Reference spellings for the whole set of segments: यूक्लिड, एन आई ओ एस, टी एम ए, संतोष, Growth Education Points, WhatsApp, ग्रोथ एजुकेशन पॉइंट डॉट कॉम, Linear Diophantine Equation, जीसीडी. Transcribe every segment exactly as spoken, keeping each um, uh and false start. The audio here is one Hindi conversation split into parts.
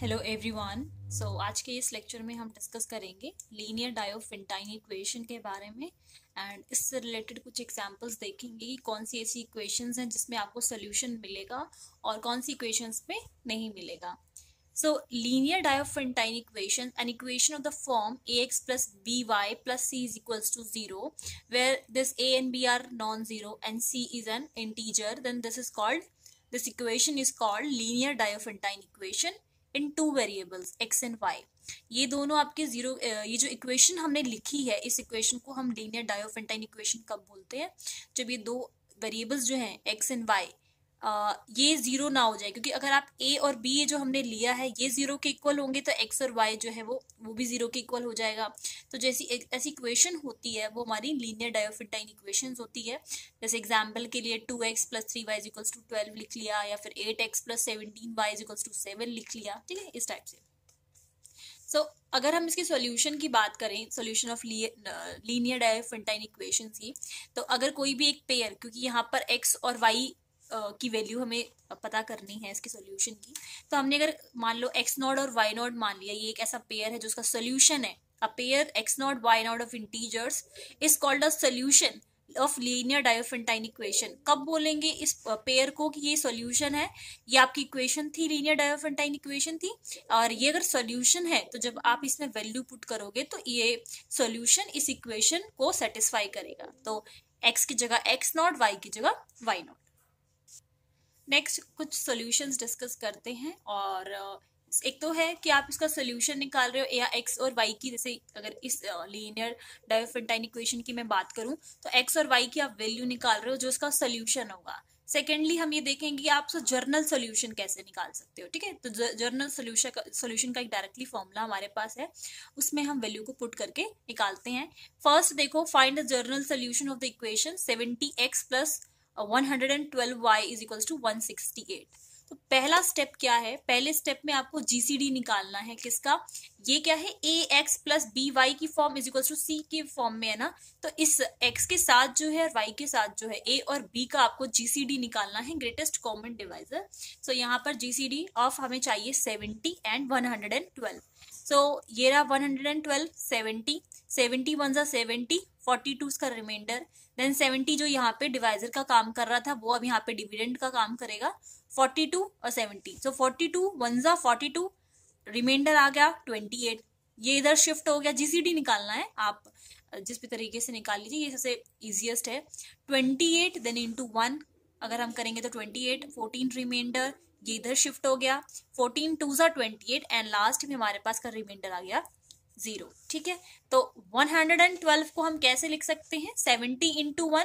Hello everyone. सो आज के इस लेक्चर में हम डिस्कस करेंगे लीनियर डायोफेंटाइन इक्वेशन के बारे में एंड इससे रिलेटेड कुछ एग्जांपल्स देखेंगे कि कौन सी ऐसी इक्वेशंस हैं जिसमें आपको सोल्यूशन मिलेगा और कौन सी इक्वेशंस में नहीं मिलेगा। So linear Diophantine equation an equation of the form A x plus B Y plus C is equals to zero where this A and B are non zero and C is an integer then this is called this equation is called linear Diophantine equation in two variables X and Y. ये दोनों आपके जीरो ये जो इक्वेशन हमने लिखी है इस इक्वेशन को हम लीनियर डायोफेंटाइन इक्वेशन कब बोलते हैं, जब ये दो वेरिएबल्स जो हैं एक्स एंड वाई ये जीरो ना हो जाए, क्योंकि अगर आप ए और बी जो हमने लिया है ये जीरो के इक्वल होंगे तो एक्स और वाई जो है वो वो भी जीरो के इक्वल हो जाएगा। तो जैसी ऐसी इक्वेशन होती है वो हमारी लीनियर डायोफेंटाइन इक्वेशन होती है। जैसे एग्जाम्पल के लिए two X plus three Y equals to twelve लिख लिया, या फिर eight X plus seventeen Y equals to seven लिख लिया, ठीक है, इस टाइप से। सो so, अगर हम इसके सॉल्यूशन की बात करें, solution of linear Diophantine equation की, तो अगर कोई भी एक पेयर, क्योंकि यहाँ पर एक्स और वाई Uh, की वैल्यू हमें पता करनी है इसके सॉल्यूशन की, तो हमने अगर मान लो एक्स नॉट और वाई नॉट मान लिया, ये एक ऐसा पेयर है जो उसका सॉल्यूशन है। A pair X not Y not of integers is called a solution of linear Diophantine equation. कब बोलेंगे इस पेयर को कि ये सॉल्यूशन है? ये आपकी इक्वेशन थी, लीनियर डायोफेंटाइन इक्वेशन थी, और ये अगर सॉल्यूशन है तो जब आप इसमें वैल्यू पुट करोगे तो ये सॉल्यूशन इस इक्वेशन को सेटिस्फाई करेगा। तो एक्स की जगह एक्स नॉट, वाई की जगह वाई नॉट। नेक्स्ट कुछ सॉल्यूशंस डिस्कस करते हैं। और एक तो है कि आप इसका सॉल्यूशन निकाल रहे हो या एक्स और वाई की, जैसे अगर इस लीनियर डायोफेंटाइन इक्वेशन की मैं बात करूं तो एक्स और वाई की आप वैल्यू निकाल रहे हो जो इसका सॉल्यूशन होगा। सेकेंडली हम ये देखेंगे कि आप जर्नल सोल्यूशन कैसे निकाल सकते हो, ठीक है। तो जर्नल सोल्यूशन का सोल्यूशन का एक डायरेक्टली फॉर्मूला हमारे पास है, उसमें हम वैल्यू को पुट करके निकालते हैं। फर्स्ट देखो, find the general solution of the equation seventy X plus one hundred twelve Y is equals to one sixty eight. तो पहला स्टेप क्या है? पहले स्टेप में आपको जीसीडी निकालना है किसका, ये क्या है ए एक्स प्लस बी वाई की form is equals to C के फॉर्म में है ना, तो इस x के साथ जो है और y के साथ जो है a और b का आपको जीसीडी निकालना है, ग्रेटेस्ट कॉमन डिवाइजर। सो यहाँ पर जीसीडी ऑफ हमें चाहिए seventy and one hundred twelve. So ये रहा one hundred twelve, seventy, seventy one सा सेवेंटी, फोर्टी टू इसका रिमाइंडर, देन सेवेंटी जो यहाँ पे डिवाइजर का काम कर रहा था वो अब यहाँ पे डिविडेंड का काम करेगा, फोर्टी टू और seventy. So forty two one सा फोर्टी टू, रिमाइंडर आ गया ट्वेंटी एट, ये इधर शिफ्ट हो गया। जीसीडी निकालना है, आप जिस भी तरीके से निकाल लीजिए, ये सबसे ईजिएस्ट है। Twenty eight then into one अगर हम करेंगे तो ट्वेंटी एट, फोर्टीन रिमाइंडर, ये इधर शिफ्ट हो गया, फोर्टीन टू सा ट्वेंटी एट एंड लास्ट में हमारे पास का रिमाइंडर आ गया जीरो, ठीक है। तो वन हंड्रेड ट्वेल्व को हम कैसे लिख सकते हैं, सेवेंटी इंटू वन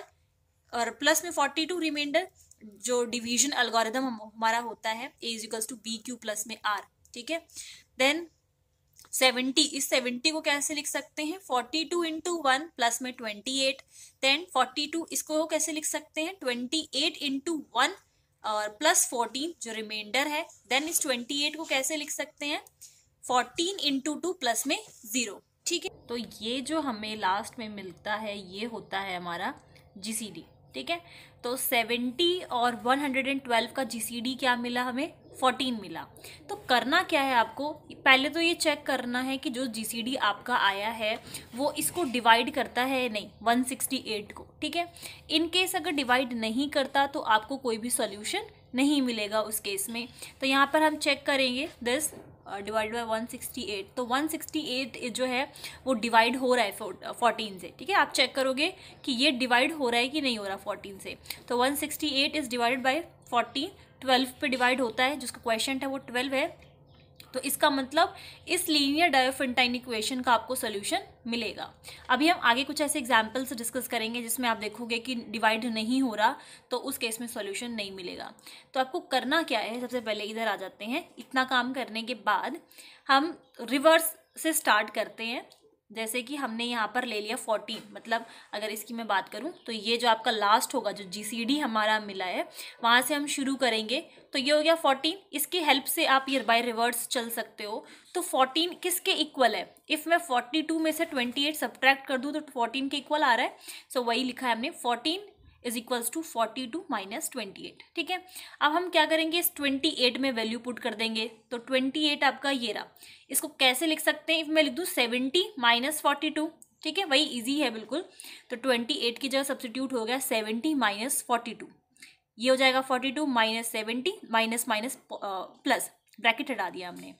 और प्लस में फोर्टी टू रिमाइंडर, जो डिवीजन एल्गोरिथम हमारा होता है a is equals to B Q plus में r, ठीक है। देन सेवेंटी, इस सेवेंटी को कैसे लिख सकते हैं, forty two into one plus में twenty eight, then forty two इसको कैसे लिख सकते हैं, ट्वेंटी एट इंटू वन और प्लस फोर्टीन जो रिमाइंडर है, देन इस ट्वेंटी एट को कैसे लिख सकते हैं, फोर्टीन इंटू टू प्लस में जीरो, ठीक है। तो ये जो हमें लास्ट में मिलता है ये होता है हमारा जीसीडी, ठीक है। तो सेवेंटी और वन हंड्रेड ट्वेल्व का जीसीडी क्या मिला हमें, फोर्टीन मिला। तो करना क्या है आपको, पहले तो ये चेक करना है कि जो जीसीडी आपका आया है वो इसको डिवाइड करता है नहीं, वन सिक्सटी एट को, ठीक है। इन केस अगर डिवाइड नहीं करता तो आपको कोई भी सॉल्यूशन नहीं मिलेगा उस केस में। तो यहाँ पर हम चेक करेंगे this divide by one sixty eight, तो वन सिक्सटी एट जो है वो डिवाइड हो रहा है फोर्टीन से, ठीक है। आप चेक करोगे कि ये डिवाइड हो रहा है कि नहीं हो रहा फोर्टीन से। तो one sixty eight is divided by fourteen, twelve पे डिवाइड होता है, जिसका क्वेश्चन है वो ट्वेल्व है। तो इसका मतलब इस लीनियर डायोफेंटाइन इक्वेशन का आपको सोल्यूशन मिलेगा। अभी हम आगे कुछ ऐसे एग्जाम्पल्स डिस्कस करेंगे जिसमें आप देखोगे कि डिवाइड नहीं हो रहा, तो उस केस में सोल्यूशन नहीं मिलेगा। तो आपको करना क्या है, सबसे पहले इधर आ जाते हैं। इतना काम करने के बाद हम रिवर्स से स्टार्ट करते हैं। जैसे कि हमने यहाँ पर ले लिया फोर्टीन, मतलब अगर इसकी मैं बात करूँ तो ये जो आपका लास्ट होगा जो जीसीडी हमारा मिला है वहाँ से हम शुरू करेंगे। तो ये हो गया फोर्टीन, इसकी हेल्प से आप ये बाय रिवर्स चल सकते हो। तो फोर्टीन किसके इक्वल है, इफ़ मैं फोर्टी टू में से ट्वेंटी एट सब्ट्रैक्ट कर दूँ तो फोर्टीन के इक्वल आ रहा है। सो so, वही लिखा है हमने, fourteen is equals to forty two minus twenty eight. ठीक है, अब हम क्या करेंगे, इस ट्वेंटी एट में वैल्यू पुट कर देंगे. तो ट्वेंटी एट आपका ये रहा. इसको कैसे लिख सकते हैं, इफ मैं लिख दूँ सेवेंटी माइनस फोर्टी टू. ठीक है, वही इजी है बिल्कुल. तो ट्वेंटी एट की जगह सब्सटीट्यूट हो गया सेवेंटी माइनस फोर्टी टू. ये हो जाएगा forty two minus seventy minus minus plus, bracket हटा दिया हमने.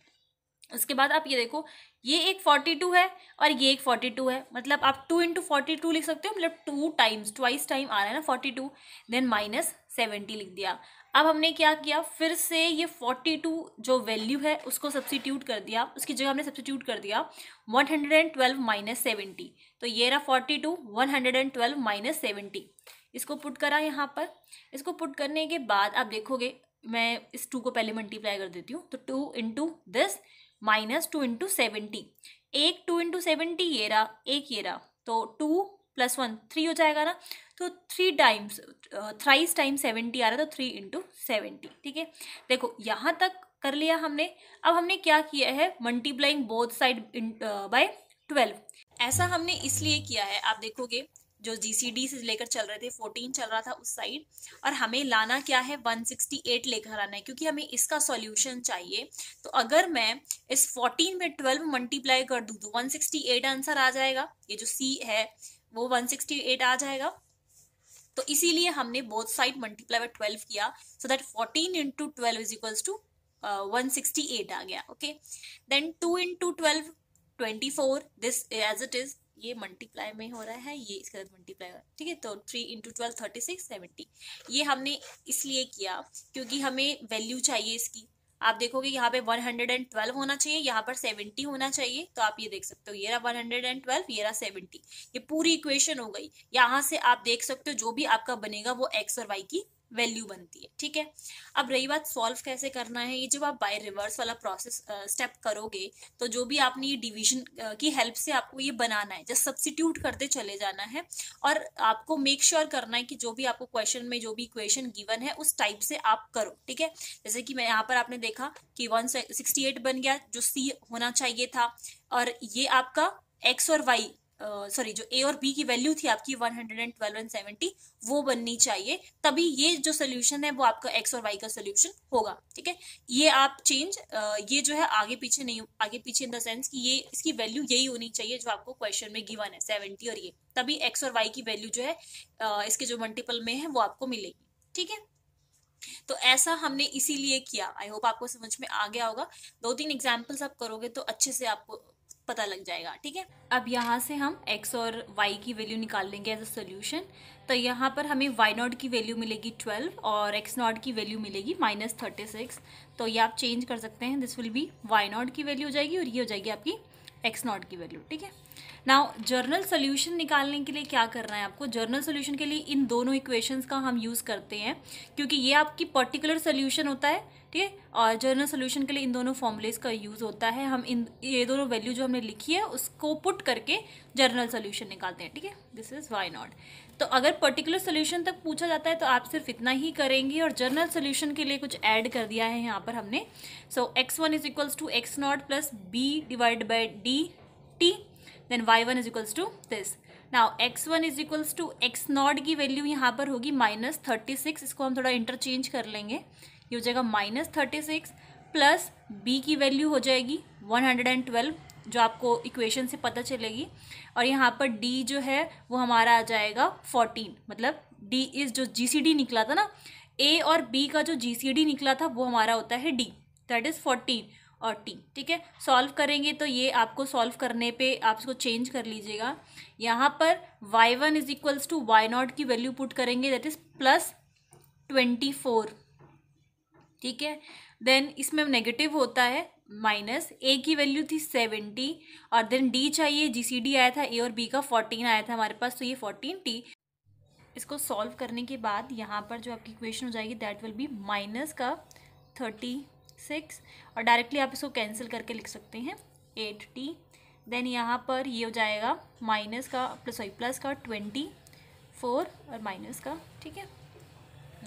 उसके बाद आप ये देखो, ये एक फोर्टी टू है और ये एक फोर्टी टू है, मतलब आप टू इंटू फोर्टी टू लिख सकते हो, मतलब टू टाइम्स, ट्वाइस टाइम आ रहा है ना forty two. Then minus seventy लिख दिया. अब हमने क्या किया, फिर से ये फोर्टी टू जो वैल्यू है उसको सब्सटीट्यूट कर दिया, उसकी जगह हमने सब्सटीट्यूट कर दिया one hundred twelve minus seventy. तो ये रहा forty two one hundred twelve minus seventy. इसको पुट करा यहाँ पर. इसको पुट करने के बाद आप देखोगे, मैं इस टू को पहले मल्टीप्लाई कर देती हूँ. तो two into this minus two into seventy, एक टू इंटू सेवेंटी ये रहा, एक ये रहा. तो टू प्लस वन थ्री हो जाएगा ना. तो three times, thrice time seventy आ रहा था, थ्री इंटू सेवेंटी. ठीक है, देखो यहाँ तक कर लिया हमने. अब हमने क्या किया है, multiplying both side by twelve. ऐसा हमने इसलिए किया है, आप देखोगे जो जीसीडी से लेकर चल रहे थे, फोर्टीन चल रहा था उस साइड, और हमें लाना क्या है, वन सिक्सटी एट लेकर आना है, क्योंकि हमें इसका सॉल्यूशन चाहिए. तो अगर मैं इस फोर्टीन में ट्वेल्व मल्टीप्लाई कर दूं तो वन सिक्सटी एट आंसर आ जाएगा. ये जो सी है वो वन सिक्सटी एट आ जाएगा. तो इसीलिए हमने both side multiply by twelve किया, so that fourteen into twelve is equals to one sixty eight आ गया. Okay, then two into twelve twenty four, this as it is, ये मल्टीप्लाई में हो रहा है, ये इसके साथ मल्टीप्लाई हो रहा है. ठीक है, तो three into twelve thirty six seventy. ये हमने इसलिए किया क्योंकि हमें वैल्यू चाहिए इसकी. आप देखोगे यहाँ पे वन हंड्रेड ट्वेल्व होना चाहिए, यहाँ पर सेवेंटी होना चाहिए. तो आप ये देख सकते हो, ये रहा वन हंड्रेड ट्वेल्व, ये रहा सेवेंटी. ये पूरी इक्वेशन हो गई. यहाँ से आप देख सकते हो जो भी आपका बनेगा वो एक्स और वाई की वैल्यू बनती है. ठीक है, अब रही बात सॉल्व कैसे करना है, ये जब आप बाय रिवर्स वाला प्रोसेस स्टेप करोगे तो जो भी आपने ये डिवीजन की हेल्प से आपको ये बनाना है, जस्ट सब्स्टिट्यूट करते चले जाना है. और आपको मेक श्योर sure करना है कि जो भी आपको क्वेश्चन में जो भी इक्वेशन गिवन है उस टाइप से आप करो. ठीक है, जैसे कि मैं यहाँ पर आपने देखा कि वन सिक्सटी एट बन गया जो सी होना चाहिए था, और ये आपका एक्स और वाई, सॉरी uh, जो ए और बी की वैल्यू थी आपकी वन हंड्रेड ट्वेल्व और सेवेंटी, वो बननी चाहिए. तभी ये जो सोल्यूशन है वो आपका एक्स और वाई का सोल्यूशन होगा. ठीक है, ये आप चेंज uh, ये जो है आगे पीछे नहीं, आगे पीछे इन द सेंस कि ये इसकी वैल्यू यही होनी चाहिए जो आपको क्वेश्चन में गिवन है सेवेंटी और ये, तभी एक्स और वाई की वैल्यू जो है uh, इसके जो मल्टीपल में है वो आपको मिलेगी. ठीक है, तो ऐसा हमने इसीलिए किया. आई होप आपको समझ में आ गया होगा. दो तीन एग्जाम्पल्स आप करोगे तो अच्छे से आपको पता लग जाएगा. ठीक है, अब यहाँ से हम x और y की वैल्यू निकाल लेंगे एज अ सोल्यूशन. तो यहाँ पर हमें y नॉट की वैल्यू मिलेगी ट्वेल्व और x नॉट की वैल्यू मिलेगी माइनस थर्टी सिक्स. तो ये आप चेंज कर सकते हैं, this will be y naught की वैल्यू हो जाएगी और ये हो जाएगी आपकी x नॉट की वैल्यू. ठीक है, नाउ जर्नल सोल्यूशन निकालने के लिए क्या करना है आपको, जर्नल सोल्यूशन के लिए इन दोनों इक्वेशंस का हम यूज़ करते हैं क्योंकि ये आपकी पर्टिकुलर सोल्यूशन होता है. ठीक है, और जर्नल सोल्यूशन के लिए इन दोनों फॉर्मूलेज का यूज़ होता है. हम इन ये दोनों वैल्यू जो हमने लिखी है उसको पुट करके जर्नल सोल्यूशन निकालते हैं. ठीक है, दिस इज़ वाई नॉट. तो अगर पर्टिकुलर सोल्यूशन तक पूछा जाता है तो आप सिर्फ इतना ही करेंगे, और जर्नल सोल्यूशन के लिए कुछ ऐड कर दिया है यहाँ पर हमने. So X one is equals to X not plus B divide by D T, then Y one is equals to this. Now X one is equals to X naught की वैल्यू यहाँ पर होगी माइनस थर्टी सिक्स. इसको हम थोड़ा इंटरचेंज कर लेंगे, ये हो जाएगा minus thirty six plus B की वैल्यू हो जाएगी वन हंड्रेड एंड ट्वेल्व जो आपको इक्वेशन से पता चलेगी, और यहाँ पर डी जो है वो हमारा आ जाएगा फोर्टीन. मतलब डी इज जो जी सी डी निकला था ना, ए और बी का जो जी सी डी निकला था वो हमारा होता है डी, दैट इज़ फोर्टीन और टी. ठीक है, सॉल्व करेंगे तो ये आपको सॉल्व करने पे आप इसको चेंज कर लीजिएगा. यहाँ पर Y one is equals to Y not की वैल्यू पुट करेंगे, that is plus twenty four. ठीक है, देन इसमें नेगेटिव होता है माइनस, ए की वैल्यू थी सेवेंटी, और देन डी चाहिए, जी सी डी आया था ए और बी का, फोर्टीन आया था हमारे पास, तो ये फोर्टीन टी. इसको सॉल्व करने के बाद यहाँ पर जो आपकी इक्वेशन हो जाएगी दैट विल बी माइनस का थर्टी सिक्स, और डायरेक्टली आप इसको कैंसिल करके लिख सकते हैं एट टी. देन यहाँ पर ये हो जाएगा माइनस का प्लस सॉरी प्लस का ट्वेंटी फोर और माइनस का. ठीक है,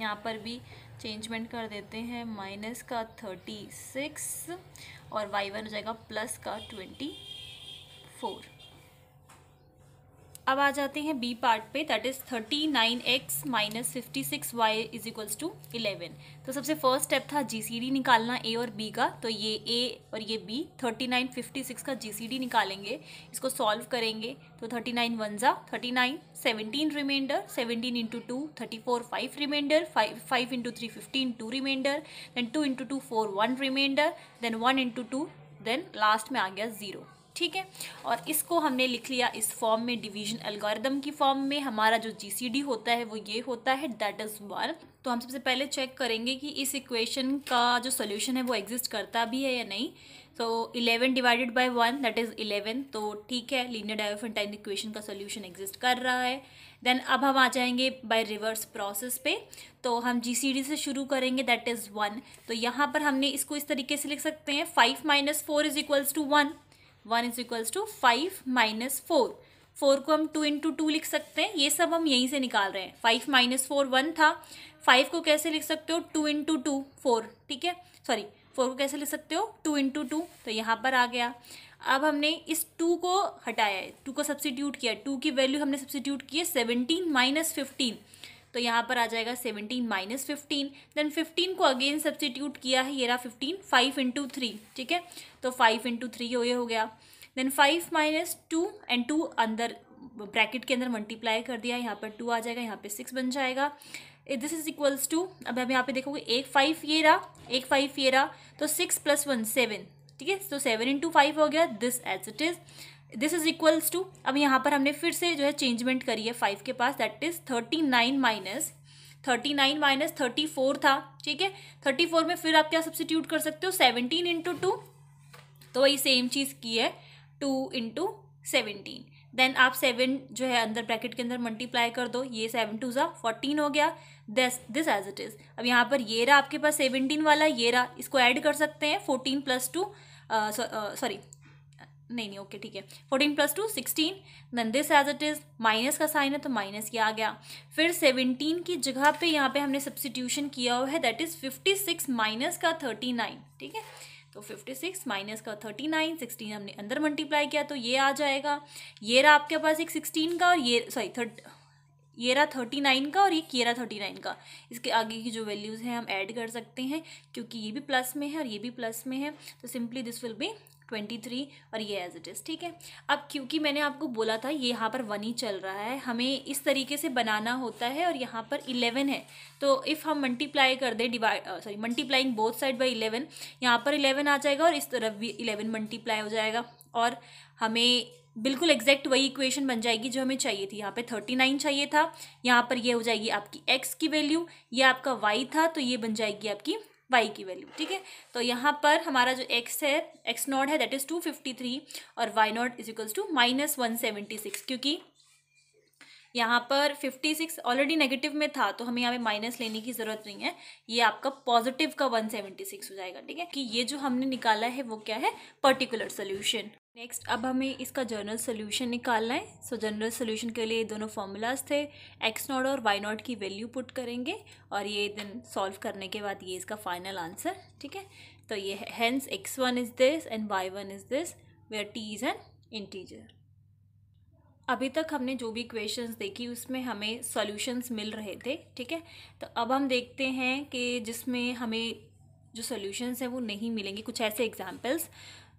यहाँ पर भी चेंजमेंट कर देते हैं, माइनस का थर्टी सिक्स और वाई वन हो जाएगा प्लस का ट्वेंटी फोर. अब आ जाते हैं बी पार्ट पे, that is thirty nine X minus fifty six Y is equals to eleven. तो सबसे फर्स्ट स्टेप था जीसीडी निकालना ए और बी का, तो ये ए और ये B, thirty nine fifty six का जीसीडी निकालेंगे, इसको सॉल्व करेंगे। तो थर्टी नाइन वन ज़ा thirty nine, seventeen remainder, seventeen into two thirty four, five remainder, five five into three fifteen, two remainder, then two into two four, one remainder, then one into two, then last में आ गया ज़ीरो। ठीक है, और इसको हमने लिख लिया इस फॉर्म में, डिवीजन एल्गोरिदम की फॉर्म में। हमारा जो जीसीडी होता है वो ये होता है, दैट इज वन। तो हम सबसे पहले चेक करेंगे कि इस इक्वेशन का जो सोल्यूशन है वो एग्जिस्ट करता भी है या नहीं। तो eleven divided by one that is eleven, तो ठीक है, लीनियर डायोफेंटाइन इक्वेशन का सोल्यूशन एग्जिस्ट कर रहा है। देन अब हम आ जाएंगे बाय रिवर्स प्रोसेस पे, तो हम जीसीडी से शुरू करेंगे, दैट इज़ वन। तो यहाँ पर हमने इसको इस तरीके से लिख सकते हैं, five minus four is equals to one, one is equals to five minus four, four को हम टू इंटू टू लिख सकते हैं, ये सब हम यहीं से निकाल रहे हैं। फाइव माइनस फोर वन था, फाइव को कैसे लिख सकते हो, टू इंटू टू फोर, ठीक है, सॉरी फोर को कैसे लिख सकते हो, टू इंटू टू, तो यहाँ पर आ गया। अब हमने इस टू को हटाया है, टू को सब्सिट्यूट किया, टू की वैल्यू हमने सब्सिट्यूट की है सेवनटीन माइनस फिफ्टीन, तो यहाँ पर आ जाएगा seventeen minus fifteen. Then fifteen को अगेन सब्सटीट्यूट किया है, ये रहा फिफ्टीन, फाइव इंटू थ्री, ठीक है, तो फाइव इंटू थ्री ये हो गया। Then five minus two, and two अंदर ब्रैकेट के अंदर मल्टीप्लाई कर दिया, यहाँ पर टू आ जाएगा, यहाँ पे सिक्स बन जाएगा। दिस इज इक्वल्स टू, अब हम यहाँ पे देखोगे एक फाइव ये रहा, एक फाइव ये रहा, तो सिक्स प्लस वन सेवन, ठीक है, तो सेवन इंटू फाइव हो गया, this as it is, this is equals to. अब यहाँ पर हमने फिर से जो है चेंजमेंट करी है फाइव के पास, that is thirty nine minus thirty nine minus thirty four था, ठीक है, थर्टी फोर में फिर आप क्या सब्सिट्यूट कर सकते हो, सेवनटीन इंटू टू, तो वही सेम चीज़ की है, टू इंटू सेवनटीन। देन आप सेवन जो है अंदर ब्रैकेट के अंदर मल्टीप्लाई कर दो, ये सेवन टू ज़ा फोर्टीन हो गया, this this as it is. अब यहाँ पर ये रहा आपके पास सेवनटीन वाला, ये रहा, इसको ऐड कर सकते हैं, फोर्टीन प्लस टू, सॉरी नहीं नहीं ओके ठीक है, fourteen plus two sixteen, then this as it is, minus का साइन है तो माइनस ये आ गया। फिर सेवनटीन की जगह पे यहाँ पे हमने सब्सटीट्यूशन किया हुआ है, that is fifty six minus का थर्टी नाइन, ठीक है, तो फिफ्टी सिक्स माइनस का थर्टी नाइन, सिक्सटीन हमने अंदर मल्टीप्लाई किया तो ये आ जाएगा, ये रहा आपके पास एक सिक्सटीन का, और ये सॉरी थर्ट ये रहा थर्टी नाइन का, और ये केरा थर्टी नाइन का, इसके आगे की जो वैल्यूज़ हैं हम ऐड कर सकते हैं, क्योंकि ये भी प्लस में है और ये भी प्लस में है, तो simply this will be twenty three, और ये एज इट इज़, ठीक है। अब क्योंकि मैंने आपको बोला था ये यहाँ पर वन ही चल रहा है, हमें इस तरीके से बनाना होता है, और यहाँ पर इलेवन है, तो इफ़ हम मल्टीप्लाई कर दें, divide sorry multiplying both side by eleven, यहाँ पर इलेवन आ जाएगा और इस तरफ भी इलेवन मल्टीप्लाई हो जाएगा, और हमें बिल्कुल एग्जैक्ट वही इक्वेशन बन जाएगी जो हमें चाहिए थी। यहाँ पे थर्टी नाइन चाहिए था, यहाँ पर ये हो जाएगी आपकी x की वैल्यू, ये आपका y था, तो ये बन जाएगी आपकी y की वैल्यू, ठीक है। तो यहाँ पर हमारा जो x है, x नॉट है that is two fifty three, और y naught is equals to minus one seventy six, क्योंकि यहाँ पर फिफ्टी सिक्स ऑलरेडी नेगेटिव में था, तो हमें यहाँ पे माइनस लेने की ज़रूरत नहीं है, ये आपका पॉजिटिव का वन सेवेंटी सिक्स हो जाएगा, ठीक है, कि ये जो हमने निकाला है वो क्या है, पर्टिकुलर सोल्यूशन। नेक्स्ट अब हमें इसका जनरल सोल्यूशन निकालना है। सो जनरल सोल्यूशन के लिए दोनों फार्मूलाज थे, एक्स नॉट और वाई नॉट की वैल्यू पुट करेंगे, और ये दिन सॉल्व करने के बाद ये इसका फाइनल आंसर, ठीक है। तो ये hence X one is this and Y one is this where T is an integer. अभी तक हमने जो भी इक्वेशंस देखी उसमें हमें सॉल्यूशंस मिल रहे थे, ठीक है। तो अब हम देखते हैं कि जिसमें हमें जो सॉल्यूशंस हैं वो नहीं मिलेंगे, कुछ ऐसे examples.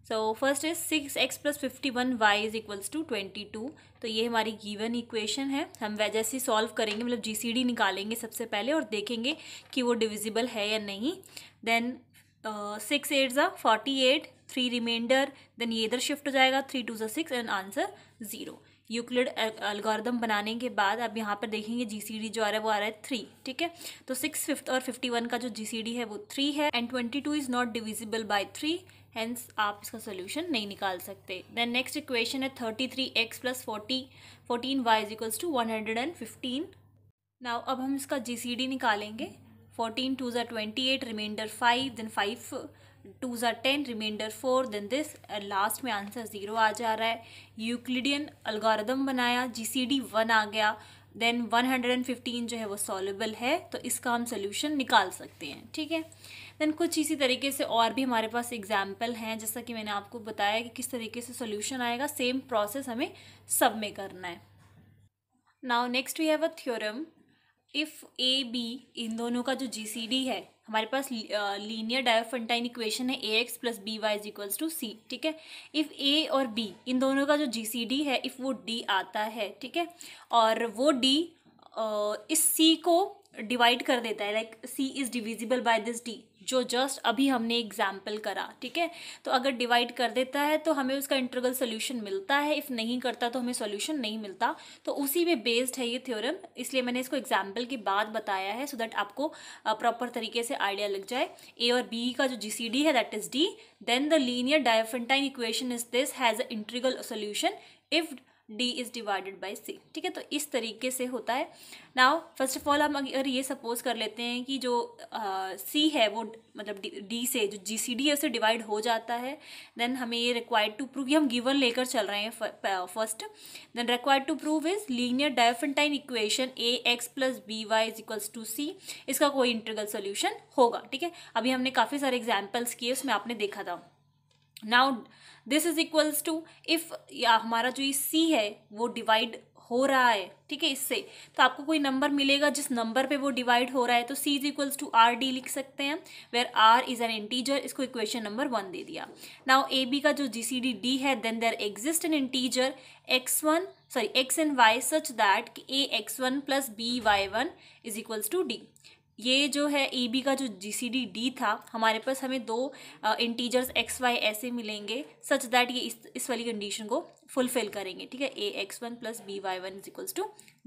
So first is six X plus fifty one Y is equals to twenty two, तो ये हमारी गिवन इक्वेशन है, हम वैसे सॉल्व करेंगे, मतलब जीसीडी निकालेंगे सबसे पहले और देखेंगे कि वो डिविजिबल है या नहीं। देन सिक्स एट ज़ा forty eight, three remainder, then ये इधर शिफ्ट हो जाएगा, थ्री टू ज़ा six and answer zero. यूक्लिड algorithm बनाने के बाद अब यहाँ पर देखेंगे जीसीडी जो आ रहा है वो आ रहा है थ्री, ठीक है। तो सिक्स फिफ्थ और फिफ्टी वन का जो जीसीडी है वो थ्री है, and twenty two is not divisible by three, hence आप इसका सोल्यूशन नहीं निकाल सकते। दैन नेक्स्ट इक्वेशन है thirty three X plus forty fourteen Y is equals to one hundred and fifteen. Now अब हम इसका जीसीडी निकालेंगे, फोर्टीन टू ज़ा twenty eight, remainder five, then five to ज़ा ten, remainder four, then this last में आंसर ज़ीरो आ जा रहा है। यूक्लिडियन एल्गोरिदम बनाया, जीसीडी वन आ गया, then one hundred and fifteen जो है वो सॉल्वेबल है, तो इसका हम सोल्यूशन निकाल सकते हैं, ठीक है। देन कुछ इसी तरीके से और भी हमारे पास एग्जाम्पल हैं, जैसा कि मैंने आपको बताया कि किस तरीके से सोल्यूशन आएगा, सेम प्रोसेस हमें सब में करना है। Now next we have a theorem if A B, इन दोनों का जो जी सी डी है, हमारे पास लीनियर डायोफेंटाइन इक्वेशन है ए x plus B Y is equals to C, ठीक है। इफ़ ए और बी इन दोनों का जो जी सी डी है, इफ़ वो डी आता है, ठीक है, और वो डी इस सी को डिवाइड कर देता है, like C is divisible by this D, जो जस्ट अभी हमने एग्जाम्पल करा, ठीक है। तो अगर डिवाइड कर देता है तो हमें उसका इंटीग्रल सोल्यूशन मिलता है, इफ़ नहीं करता तो हमें सोल्यूशन नहीं मिलता। तो उसी पे बेस्ड है ये थ्योरम, इसलिए मैंने इसको एग्जाम्पल के बाद बताया है, सो so दैट आपको प्रॉपर तरीके से आइडिया लग जाए। ए और बी का जो जी सी डी है that is D, then the linear Diophantine equation is this has a integral solution if D is divided by सी, ठीक है। तो इस तरीके से होता है। नाउ फर्स्ट ऑफ ऑल हम अगर ये सपोज कर लेते हैं कि जो सी uh, है वो मतलब डी से जो जी सी डी है उसे डिवाइड हो जाता है, देन हमें ये रिक्वायर्ड टू प्रूव, ये हम गिवन लेकर चल रहे हैं first, then required to prove is linear Diophantine equation A x plus B Y is equals to सी, इसका कोई इंटीग्रल सोल्यूशन होगा, ठीक है। अभी हमने काफ़ी सारे एग्जाम्पल्स किए, उसमें आपने देखा था। Now this is equals to if, या हमारा जो ये सी है वो डिवाइड हो रहा है, ठीक है, इससे तो आपको कोई नंबर मिलेगा जिस नंबर पे वो डिवाइड हो रहा है, तो सी is equals to R D लिख सकते हैं, where are is an integer, इसको इक्वेशन नंबर वन दे दिया। नाउ ए बी का जो जी सी डी डी है, then there exist an integer X one sorry X and Y such that कि ए x one plus B Y one is equals to D. ये जो है ए बी का जो जी सी डी डी था, हमारे पास हमें दो इंटीजर्स एक्स वाई ऐसे मिलेंगे सच दैट ये इस इस वाली कंडीशन को फुलफिल करेंगे, ठीक है, ए x one plus B Y one is equals to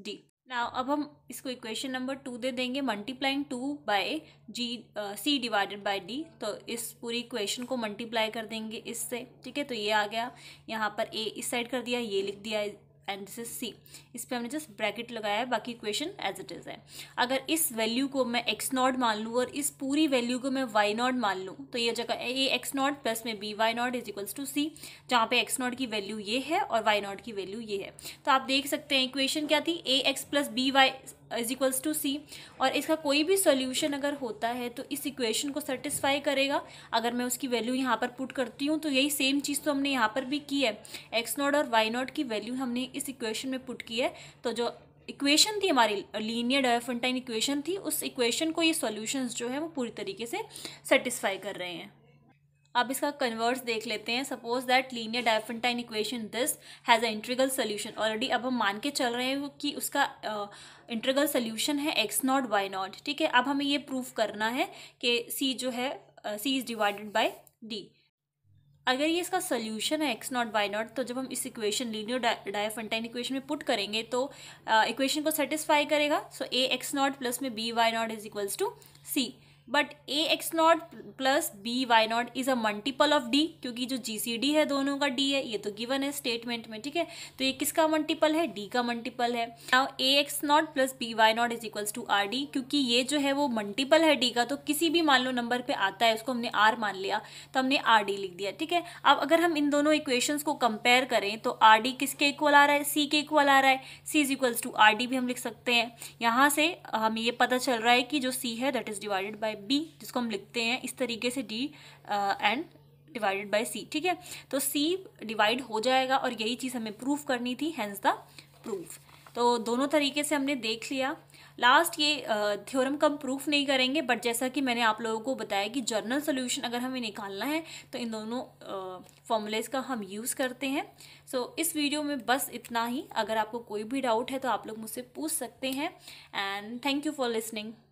D. Now अब हम इसको इक्वेशन नंबर टू दे देंगे, multiplying two by G C divided by D, तो इस पूरी इक्वेशन को मल्टीप्लाई कर देंगे इससे, ठीक है। तो ये आ गया, यहाँ पर ए इस साइड कर दिया, ये लिख दिया एंड दिस इज सी, इस पर हमने जस्ट ब्रैकेट लगाया है, बाकी इक्वेशन एज इट इज़ है। अगर इस वैल्यू को मैं एक्स नॉट मान लूँ और इस पूरी वैल्यू को मैं वाई नॉट मान लूँ, तो ये जगह ए एक्स नॉट प्लस में B why not is equals to सी, जहाँ पे एक्स नॉट की वैल्यू ये है और वाई नॉट की वैल्यू ये है। तो आप देख सकते हैं इक्वेशन क्या थी, ए x plus B Y is equals to सी, और इसका कोई भी सोल्यूशन अगर होता है तो इस इक्वेशन को सेटिस्फाई करेगा। अगर मैं उसकी वैल्यू यहाँ पर पुट करती हूँ तो यही सेम चीज़ तो हमने यहाँ पर भी की है, एक्स नॉट और वाई नॉट की वैल्यू हमने इस इक्वेशन में पुट की है, तो जो इक्वेशन थी हमारी लीनियर डायोफेंटाइन इक्वेशन थी, उस इक्वेशन को ये सोल्यूशंस जो है वो पूरी तरीके से सेटिस्फाई कर रहे हैं। अब इसका कन्वर्स देख लेते हैं। Suppose that linear Diophantine equation this has a integral solution, already अब हम मान के चल रहे हैं कि उसका इंटीग्रल uh, सोल्यूशन है एक्स नॉट वाई नॉट, ठीक है। अब हमें ये प्रूफ करना है कि सी जो है C is divided by D. अगर ये इसका सोल्यूशन है एक्स नॉट वाई नॉट, तो जब हम इस इक्वेशन लीनियर डायोफेंटाइन इक्वेशन में पुट करेंगे तो इक्वेशन uh, को सेटिस्फाई करेगा, so A x not plus में B why not is equals to C, but A x not plus B why not is a multiple of D, क्योंकि जो जी सी डी है दोनों का डी है, ये तो गिवन है स्टेटमेंट में, ठीक है। तो ये किसका मल्टीपल है, डी का मल्टीपल है। Now A x not plus B why not is equals to R D, क्योंकि ये जो है वो मल्टीपल है डी का, तो किसी भी मान लो नंबर पे आता है उसको हमने आर मान लिया, तो हमने आर डी लिख दिया, ठीक है। अब अगर हम इन दोनों इक्वेशंस को कंपेयर करें तो आर डी किसके इक्वल आ रहा है, सी के इक्वल आ रहा है, C is equals to are D भी हम लिख सकते हैं। यहाँ से हमें ये पता चल रहा है कि जो सी है that is divided by B, जिसको हम लिखते हैं इस तरीके से डी एंड डिवाइडेड बाय सी, ठीक है। तो सी डिवाइड हो जाएगा और यही चीज़ हमें प्रूफ करनी थी, हैंस द प्रूफ। तो दोनों तरीके से हमने देख लिया। लास्ट ये थ्योरम uh, का हम प्रूफ नहीं करेंगे, बट जैसा कि मैंने आप लोगों को बताया कि जर्नल सोल्यूशन अगर हमें निकालना है तो इन दोनों फॉर्मूलेज uh, का हम यूज़ करते हैं। सो so, इस वीडियो में बस इतना ही। अगर आपको कोई भी डाउट है तो आप लोग मुझसे पूछ सकते हैं, and thank you for listening.